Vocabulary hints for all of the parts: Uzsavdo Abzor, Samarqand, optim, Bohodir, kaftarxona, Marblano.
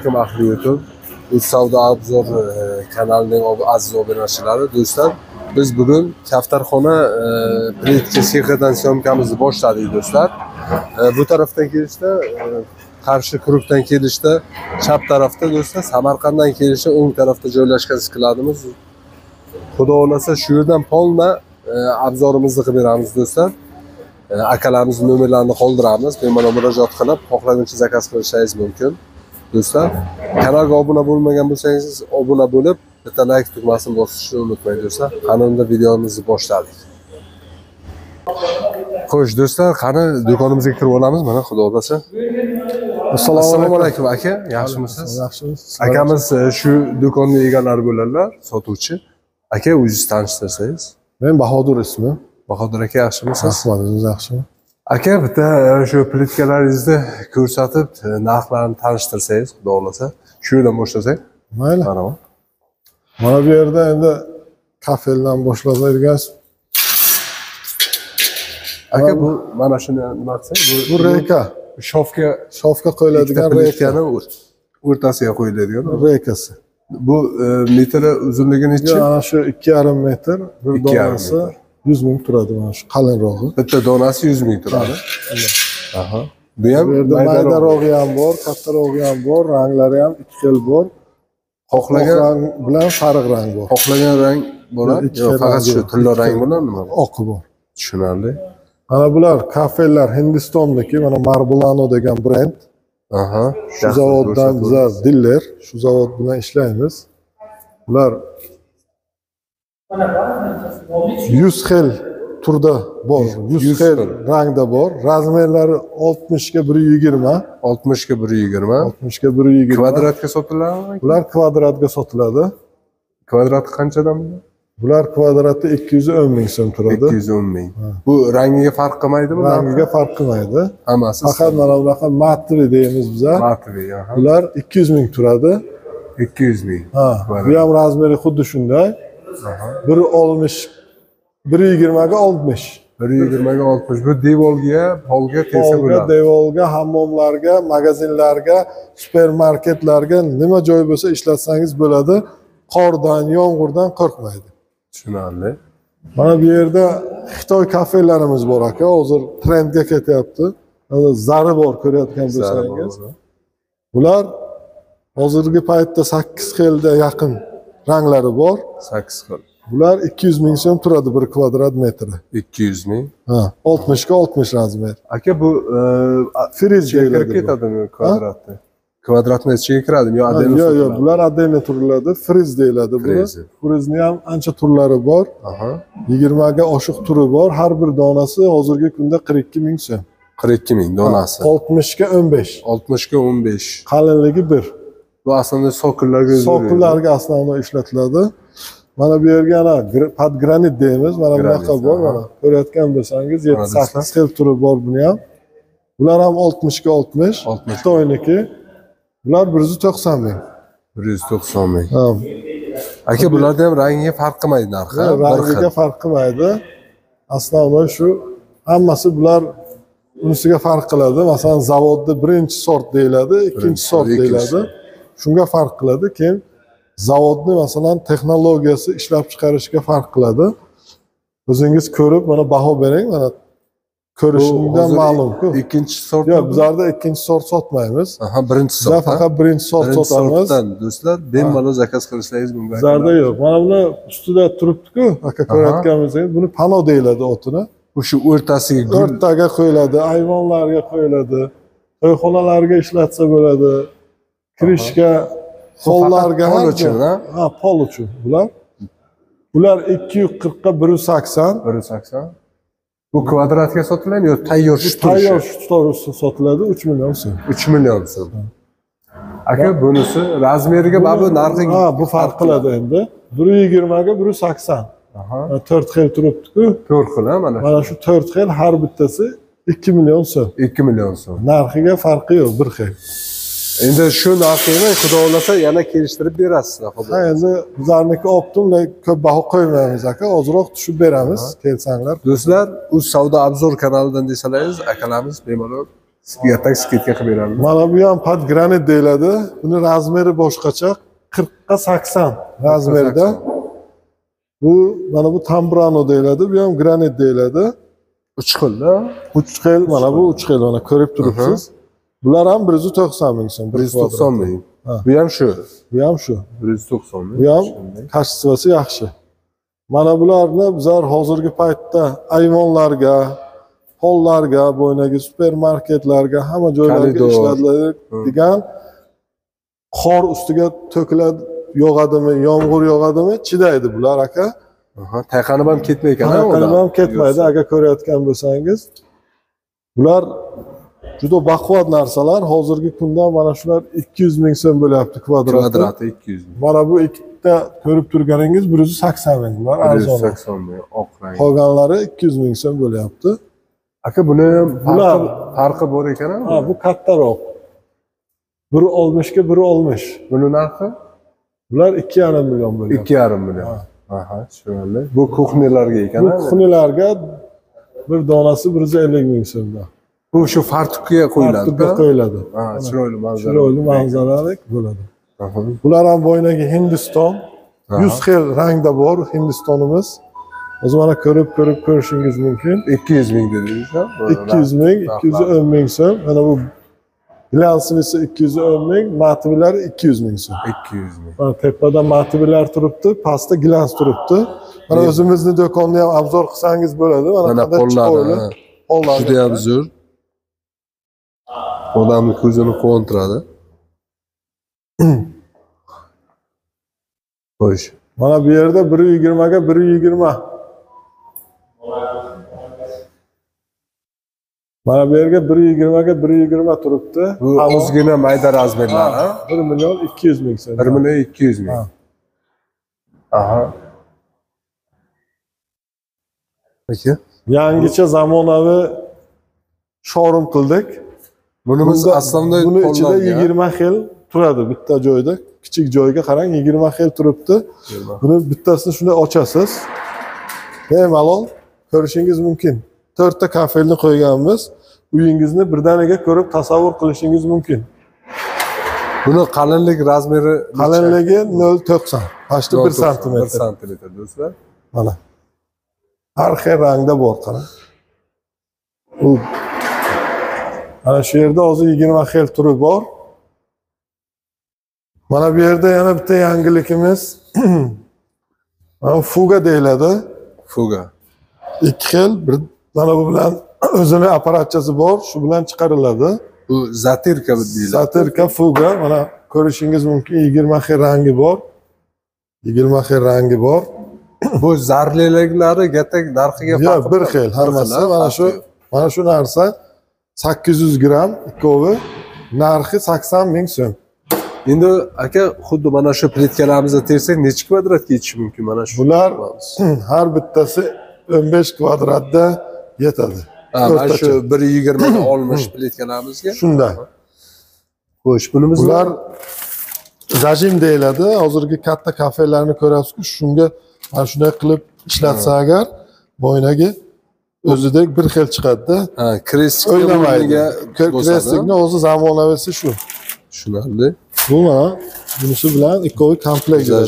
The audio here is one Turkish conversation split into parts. Assalomu alaykum ahli YouTube. Uzsavdo Abzor kanalining aziz obunachilari, do'stlar. Biz bugün kaftarxona plitga sexdan syomkamizni boshladik do'stlar. Bu tarafdan kelishda, qarshi kurukdan kelishda, chap tarafda do'stlar, Samarqanddan kelishda o'ng tarafda joylashgan skladimiz. Xudo olasa shu yerdan polma abzorimizni qilib beramiz do'stlar. Akalarimiz nomerlarini qoldiramiz. Bemalol murojaat qilib, xohlaguncha zakaz qilishingiz mumkin. Do'stlar, kanalga obuna bo'lmagan bo'lsangiz, obuna bo'lib, bitta like tugmasini bosishni unutmang do'stlar. Qanunda videomizni boshladik. Xo'sh do'stlar, qani do'konimizga kirib olamiz. Mana xudo olasa. Assalomu alaykum aka, yaxshimisiz? Yaxshimiz. Akamiz shu do'konning egalari bo'ladilar, sotuvchi. Aka, o'zingiz tanishtirsangiz. Men Bohodir ismim. Bohodir aka, yaxshimisiz? Rahmat, yaxshimi. Aka, bitta shu plitkalaringizni ko'rsatib, narxlarini tanishtirsangiz, xudo xolasa, shu yerdan boshlasak. Mayli. Mana bu yerda endi kafeldan boshlasangiz. Aka, bu mana shuni nima qilsangiz, bu reka, shofga qo'yiladigan rekani o'rtasiga qo'yiladigan rekasi. Bu metri uzunligi necha? Mana shu 2,5 metr, bir donasi 100 ming turadi mana shu qalinrog'i. Bitta donasi 100 ming turadi. Aha. Bu ham maydarog'i ham bor, kattarog'i ham bor, ranglari ham ikki xil bor. Xohlagan rang bilan sariq rang bor. Xohlagan rang bo'ladi, faqat shu tilla rang bilan nima bor? Oqi bor. Tushunarli. Mana bular kafellar Hindistonniki, mana Marblano degan brend. Aha. Shu zavoddan biz diller, shu zavod bilan ishlaymiz. Ular 100 xil turda bor, 100 xil rangda bor. Razmerlari 60 ga 120, 60 ga 120, 60 ga 120. Kvadratga sotiladimi? Bular kvadratga sotiladi. Kvadrat qanchadan? Bular kvadratda 210 ming so'm turadi. 210 ming. Bu rangiga farq qilmaydimi? Rangiga farq qilmaydi. Hammasi. Faqat mana bunaqa matri deymiz biz. Matri, ha. Bular 200 ming turadi. 200 ming. Ha. Bu ham razmeri xuddi shunday. Aha. 120 ga 60. 120 ga 60. Bu devorga, polga tesa bo'ladi. Devorga, hammomlarga, magazinlarga, supermarketlarga nima joy bo'lsa ishlatsangiz bo'ladi. Qordan, yomg'irdan qo'rqmaydi. Tushunarli. Mana bu yerda Xitoy kafelarimiz bor aka. Hozir trendga ketyapti. Zari bor ko'rayotgan bo'lsangiz. Bular hozirgi paytda 8 xilga yaqin ranglari bor. 8 xil. Bular 200 ming so'm turadi bir kvadrat metri. 200 ming. Ha, 60 ga 60 razmer. Aka, bu friz deyiladi. Ketadimi kvadratni? Kvadratni ichiga kiradimi yo adel? Yo'q, yo'q, bular adel turiladi, friz deyiladi buni. Frizni ham ancha turlari bor. Aha. 20 ga oshiq turi bor. Har bir donasi hozirgi kunda 42 ming so'm. 42 ming donasi. 60 ga 15. 60 ga 15. Qalinligi 1. Bu aslında sokullarga aslında ishlatiladi. Mana bu yerga ana podgranit deymiz. Mana bunaqa bor, mana ko'rayotgan bo'lsangiz 7-8 xil turi bor buni ham. Bular ham 60 ga 60. Xitoyniki. Bular 190 ming. 190 ming. Ha. Aka, bularda ham rangiga farq qilmaydi narxi. Rangiga farq qilmaydi. Aslında şu hammasi bular unisiga farq qiladi. Masalan, zavodda birinchi sort deyiladi, ikkinchi sort deyiladi. Shunga farq qiladi, keyin zavodni masalan texnologiyasi ishlab chiqarishga farq qiladi. O'zingiz ko'rib mana baho bering, mana ko'rishingizdan ma'lumku. Ikkinchi sort yo'q, bizlarda ikkinchi sort sotmaymiz. Aha, birinchi sort. Biz faqat birinchi sort sotamiz. Do'stlar, bemalol zakaz qilishingiz mumkin. Bizlarda yo'q. Mana buni ustida turibdi-ku, aka ko'rayotganingizdek, buni pano deyiladi otini. O'sha o'rtasiga o'rtaga qo'yiladi, ayvonlarga qo'yiladi, to'yxonalarga ishlatsa bo'ladi. Kirishga, hollarga ham uchun, ha, pol uchun bular. Bular 240 ga 180. 180. Bu kvadratga sotiladi yo tayyor shu turishi? Tayyor shu turishi sotiladi 3 million so'm. 3 million so'm. Aka, bunisi razmeriga bu narxiga. Ha, bu farq qiladi endi. 120 ga 180. Aha. 4 xil turibdi-ku. 4 xil, ha, mana. Mana shu 4 xil har bittasi 2 million so'm. 2 million so'm. Narxiga farqi yo'q, bir xil. Endi shu narxini xudo olasa yana kelishtirib berasiz. Ha, endi bizlarniki optimda ko'p baho qo'ymaymiz aka, ozroq tushib beramiz, kelsanglar. Do'stlar, Uzsavdo Abzor kanalidan desalaringiz, akalarimiz bemalol Spiyatak sketga qilib beramiz. Mana bu ham podgranit deyiladi. Buni razmeri boshqacha 40'a 80 razmerda. Bu mana bu tambrano deyiladi. Bu ham granit deyiladi. 3 xilda. 3 xil mana bu 3 xil mana ko'rib turibsiz. Bular ham 190 ming so'm, 190 ming. Bu ham shu, bu ham shu. 190 ming. Bu ham tashxisi yaxshi. Mana bularni bizlar hozirgi paytda ayvonlarga, hollarga, bo'ynagi supermarketlarga, hamma joylarga ishlatiladigan qor ustiga to'kiladi, yog'adimi, yomg'ir yog'adimi, chidaydi bular aka. Tayqanib ham ketmaydi. Tayqanib ham ketmaydi aka, ko'rayotgan bo'lsangiz. Bular juda baquvvat narsalar. Hozirgi kunda mana shular 200 ming so'm bo'lyapti kvadrat. 200 ming. Mana bu ko'rib turganingiz 180 ming bular arzon. 180 ming oq rang. Qolganlari 200 ming so'm bo'lyapti. Aka buni farqi bor ekan-a? Ha, bu kattaroq. Biri 60 ga, biri 60. Buni narxi? Bular 2,5 million bo'lyapti. 2,5 million. Aha, tushunarli. Bu kuxniyalarga ekan-a? Bu kuxniyalarga bir donasi 150 ming so'mda. Bu shu fartukka qo'yiladi. Fartukka qo'yiladi. Ha, chiroyli manzara. Chiroyli manzaralik bo'ladi. Bular ham bo'ynagi Hindiston. 100 xil rangda bor Hindistonimiz. O zaman ko'rib ko'rishingiz mumkin. 200 ming dedingiz-a? 200 ming, 210 ming so'm. Mana bu glansivisi 210 ming, matvilar 200 ming so'm. 200 ming. Mana tepada matvilar turibdi, pastda glans turibdi. Mana o'zimizni do'konni ham abzor qilsangiz bo'ladi. Mana qo'llari. Qo'llari juda ham zo'r. Odamning ko'zini quvontiradi. Xo'sh. Mana bu yerda 120 ga 120. Mana bu yerga 120 ga 120 turibdi. Bu ozgina mayda razmerlar, ha? 1 million 200 ming so'm. 1 million 200 ming. Aha. Peki. Yangicha zamonaviy showroom qildik. Bunimiz aslında bunun içinde 20 xil turadi bitta joyda. Kichik joyga qarang 20 xil turibdi. Buni bittasini shunday ochasiz. Bemalol ko'rishingiz mumkin. 4 ta kafelni qo'yganmiz. Uyingizni birdaniga ko'rib tasavvur qilishingiz mumkin. Buni qalinlik razmeri qalinligi 0.90, pasti 1 cm. 1 cm do'stlar. Mana. Har xil rangda bor, qarang. U ana shu yerda hozir 20 xil turi bor. Mana bu yerda yana bitta yangilikimiz. Mana fuga deyiladi. Fuga. 2 xil, bir mana bu bilan o'zini apparatchasi bor, shu bilan chiqariladi. Bu zatirka deyiladi. Zatirka fuga, mana ko'rishingiz mumkin 20 xil rangi bor. 20 xil rangi bor. Bu zarliklari gatak narxiga farq bir xil, hammasi mana shu narsa 800 gram ikkovi, narxi 80 ming so'm. Endi aka xuddi mana shu plitkalarimizni tersak necha kvadratga yetishi mumkin mana shu? Bular har bittasi 15 kvadratda yetadi. Mana shu 120 ga 60 plitkalarimizga. Shunday. Xo'sh, bunimiz bular zajim deyiladi. Hozirgi katta kafelarni ko'rasizku, shunga mana shunday qilib ishlatsa agar bo'ynagi o'zidek bir xil chiqadi-da. Ha, krestikni o'zi zamonavisi shu. Tushunarli. Bu mana bunisi bilan ikkovi komplektda.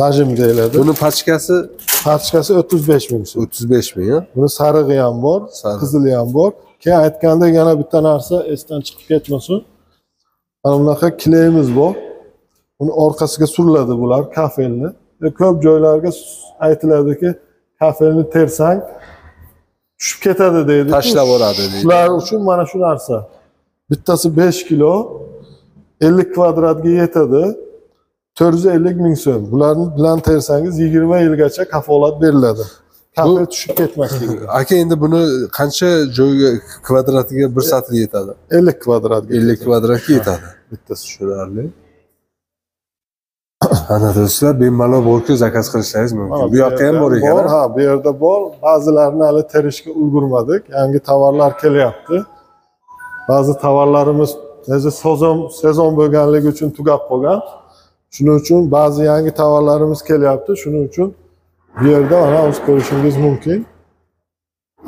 Zajim deyiladi. Buni pachkasi 35 ming so'm. 35 ming. Buni sarig'i ham bor, qizili ham bor. Keyin aytganda yana bitta narsa esdan chiqib ketmasin. Mana bunaqa kleyimiz bor. Buni orqasiga suriladi bular kafelni. Ko'p joylarga aytiladiki, kafelni tersang tushib ketadi deydi. Tashlab o'radi deydi. Ular uchun mana shu narsa. Bittasi 5 kilo, 50 kvadratga yetadi, 450 ming so'm. Bularni bilan tersangiz 20 yilgacha kafolat beriladi. Kafel tushib ketmasligi. Aka endi buni qancha joyga kvadratiga bir satr yetadi? 50 kvadratga. 50 kvadratga yetadi. Bittasi tushunarli. Ana do'stlar, bemalol borib zakaz qilishingiz mumkin. Bu yoqda ham bor ekan. Ha, bu yerda bor. Ba'zilarini hali terishga ulgurmadik. Yangi tovarlar kelyapti. Bazı tavarlarımız sezon bölgenliği için tugab bo'lgan. Şunun için bazı yangi tavarlarımız kelyapti. Şunun için bir yerde ana o'z ko'rishingiz mumkin.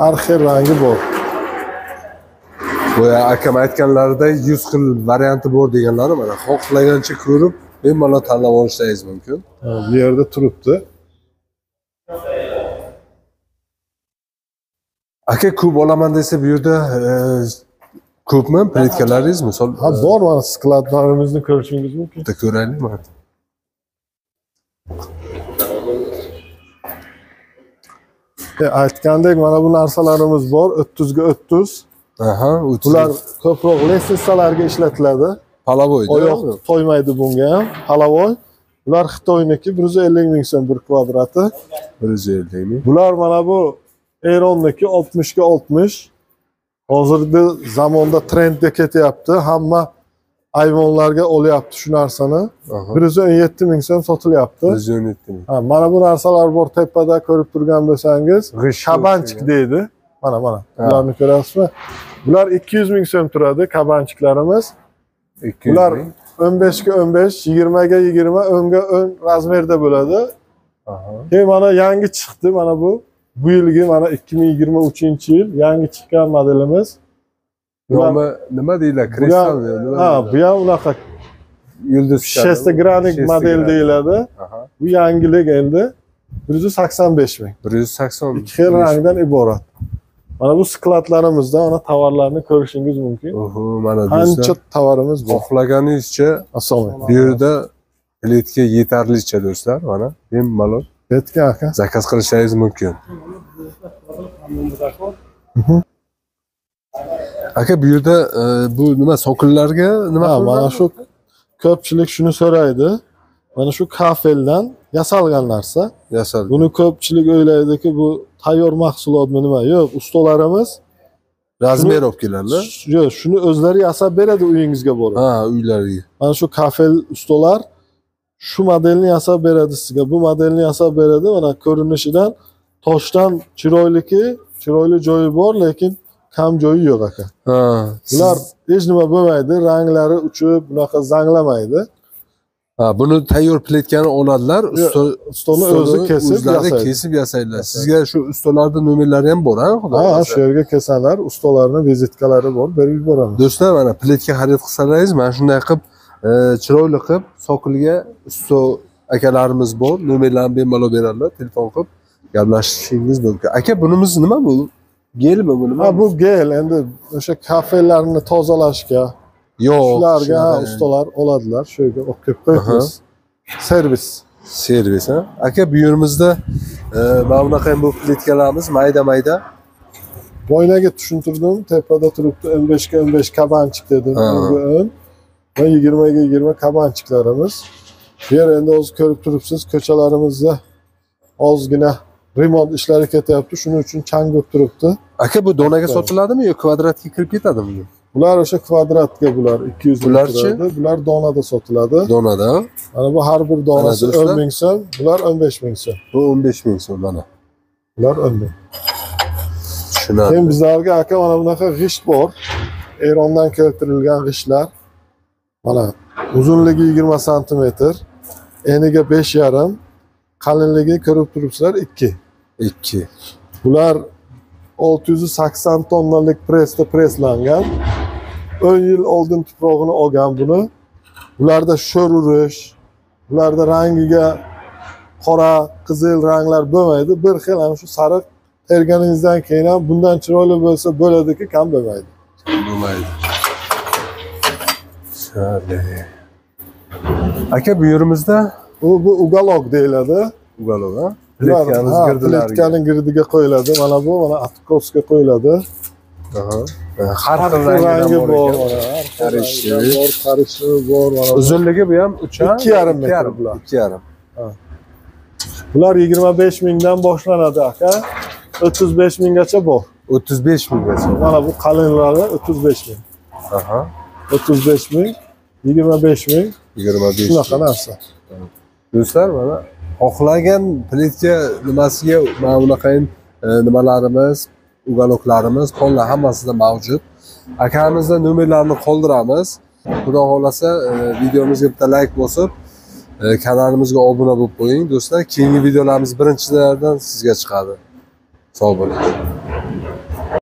Har xil rangi bor. Boya akam aytganlarida 100 xil varianti bor deganlari mana xohlagancha ko'rib bemalol tanlab olishingiz mumkin. Bu yerda turibdi. Aka ko'p olaman desa bu yerda ko'pmi plitkalarimiz misol bor mana skladlarimizni ko'rishingiz mumkin. Bitta ko'raylikmi? Aytgandek mana bu narsalarimiz bor, 30'ga 30. Aha, ular ko'proq lessisalarga ishlatiladi. Palavoy. Oyoq to'ymaydi bunga ham. Palavoy. Ular Xitoyniki 150 ming so'm bir kvadrati. 150 ming. Bular mana bu Eronniki 60'ga 60. Hozirgi zamonda trendga ketyapti. Hamma ayvonlarga olyapti shu narsani. 117 ming so'm sotilyapti. 117 ming. Ha, mana bu narsalar bor tepada ko'rib turgan bo'lsangiz, shabanchik deydi. Mana. Ularni ko'rasizmi? Bular 200 ming so'm turadi kabanchiklarimiz. Bular 15'ga 15, 20'ga 20, o'nga 10 razmerda bo'ladi. Keyin mana yangi chiqdi mana bu. Bu yilgi mana 2023-yil yangi chiqqan modelimiz. Nima deyiladi? Kristal deyiladi. Ha, bu ham unaqa yulduz sheshtagranik model deyiladi. Bu yangilik endi 185 ming. 185. İki xil rangdan iborat. Mana bu skladlarimizda ana tovarlarni ko'rishingiz mumkin. Oho, mana qancha tovarimiz bor. Xohlaganingizcha asosan. Bu yerda elitga yetarlicha do'stlar, mana bemalol elitga aka zakaz qilishingiz mumkin. Aka bu yerda bu nima sokinlarga nima mana shu ko'pchilik shuni so'raydi. Mana shu kafeldan yasalgan narsa. Buni ko'pchilik o'ylaydiki bu tayyor mahsulotmi nima? Yo'q, ustalarimiz razmer olib keladilar. Yo'q, shuni o'zlari yasab beradi uyingizga borib. Ha, uylariga. Mana shu kafel ustalar shu modelni yasab beradi sizga. Bu modelni yasab beradi. Mana ko'rinishidan toshdan chiroyliki, chiroyli joyi bor, lekin kam joyi yo'q aka. Ha, ular hech nima bo'lmaydi, ranglari uchib, bunaqa zanglamaydi. Ha, buni tayyor plitkani oladilar, ustoni o'zi kesib yasaydilar. Sizga shu ustolarda nomerlari ham bor, xudo xohlasa. Ha, shu yerga kelsalar, ustolarning vizitkasi bor, berib yuboramiz. Do'stlar, mana plitka xarid qilsangiz, mana shunday qilib, chiroyli qilib soqilga usto akalarimiz bor, nomerlarini bemalol beradilar, telefon qilib gaplashishingiz mumkin. Aka, bunimiz nima bu? Gel mi bunu? Ha, bu gel. Endi o'sha kafelerini tozalashga, yo'qlarga ustalar oladilar. Shuyga olib kelib qo'yamiz. Servis. Servis ha. Aka bu yerimizda mana bunaqa bu plitkalarimiz mayda. Boylarga tushuntirdim. Tepada turibdi 15'ga 15 kabanchik dedim. Bugun va 20'ga 20 kabanchiklarimiz. Bu yer endi o'z ko'rib turibsiz, ko'chalarimizda ozgina remont ishlari ketyapti. Shuning uchun chang bo'lib turibdi. Aka bu donaga sotiladimi yoki kvadratga kirib ketadimi? Bular o'sha kvadratga bular 200 ming turadi. Bular donada sotiladi. Donada. Mana bu har bir donasi 10 ming so'm, bular 15 ming so'm. Bu 15 ming so'm mana. Bular 10 ming. Tushunarli. Keyin bizlarga aka mana bunaqa g'isht bor. Erondan keltirilgan g'ishtlar. Mana uzunligi 20 cm, eniga 5.5, qalinligi ko'rib turibsizlar 2. Bular 680 tonnalik pressda presslangan. 10 yil oldin tuprog'ini olgan buni. Bularda sho'r urish, bularda rangiga qora, qizil ranglar bo'lmaydi. Bir xil ham shu sariq terganingizdan keyin ham bundan chiroyli bo'lsa bo'ladiki, kam bo'lmaydi. Aka bu yerimizda bu ugalog deyiladi. Ugalog ha. Plitkaning girdiga qo'yiladi. Mana bu mana atkovska qo'yiladi. Har xil rangi bor. Qarishi bor. Uzunligi bu ham 2.5 metr bular. 2.5. Bular 25 mingdan boshlanadi aka. 35 minggacha bor. 35 minggacha. Mana bu qalinlari 35 ming. 35 ming, 25 ming, 25. Shunaqa narsa. Do'stlar, mana xohlagan plitka nimasiga mana bunaqayin nimalarimiz, ugaloklarimiz, qonlar hammasida mavjud. Akamizning nomerlarini qoldiramiz. Xudo xohlasa videomizga bitta like bosib, kanalimizga obuna bo'lib qo'ying do'stlar. Keyingi videolarimiz birinchilardan sizga chiqadi. Sog' bo'ling.